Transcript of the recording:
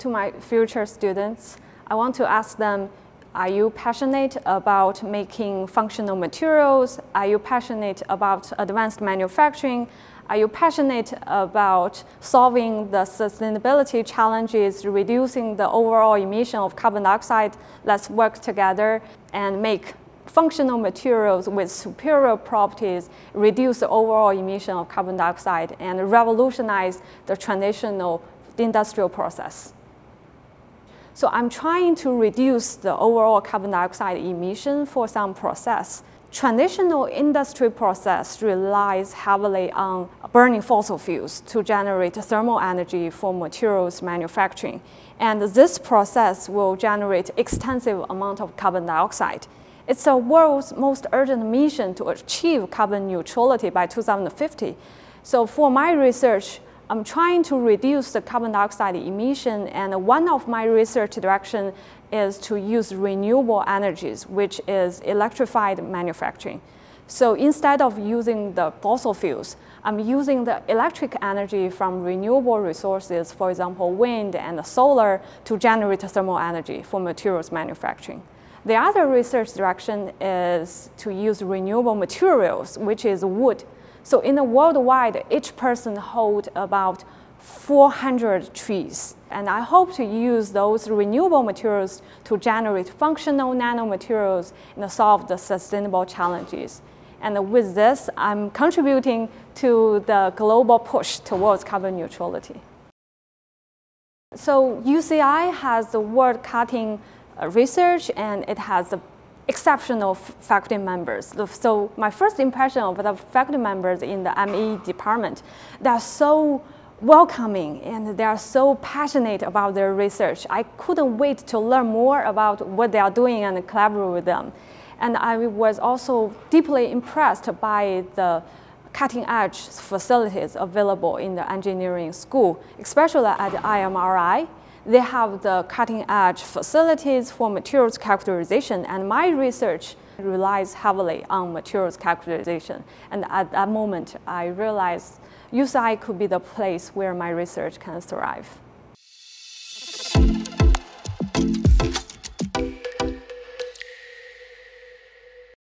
To my future students, I want to ask them, are you passionate about making functional materials? Are you passionate about advanced manufacturing? Are you passionate about solving the sustainability challenges, reducing the overall emission of carbon dioxide? Let's work together and make functional materials with superior properties, reduce the overall emission of carbon dioxide, and revolutionize the traditional industrial process. So I'm trying to reduce the overall carbon dioxide emission for some process. Traditional industry process relies heavily on burning fossil fuels to generate thermal energy for materials manufacturing. And this process will generate extensive amount of carbon dioxide. It's the world's most urgent mission to achieve carbon neutrality by 2050. So for my research, I'm trying to reduce the carbon dioxide emission, and one of my research direction is to use renewable energies, which is electrified manufacturing. So instead of using the fossil fuels, I'm using the electric energy from renewable resources, for example, wind and solar, to generate thermal energy for materials manufacturing. The other research direction is to use renewable materials, which is wood. So in the worldwide, each person holds about 400 trees. And I hope to use those renewable materials to generate functional nanomaterials and solve the sustainable challenges. And with this, I'm contributing to the global push towards carbon neutrality. So UCI has the world-cutting research, and it has the exceptional faculty members. So my first impression of the faculty members in the ME department, they are so welcoming and they are so passionate about their research. I couldn't wait to learn more about what they are doing and collaborate with them. And I was also deeply impressed by the cutting-edge facilities available in the engineering school, especially at IMRI. They have the cutting-edge facilities for materials characterization, and my research relies heavily on materials characterization. And at that moment, I realized UCI could be the place where my research can thrive.